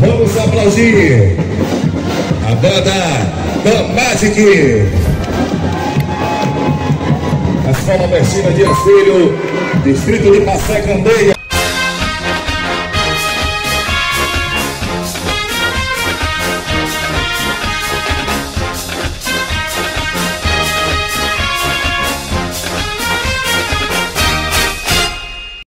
Vamos aplaudir a banda BAMADC. A escola Mercina de Anselho, distrito de Passé, Candeias.